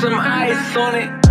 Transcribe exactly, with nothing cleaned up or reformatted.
some ice on it.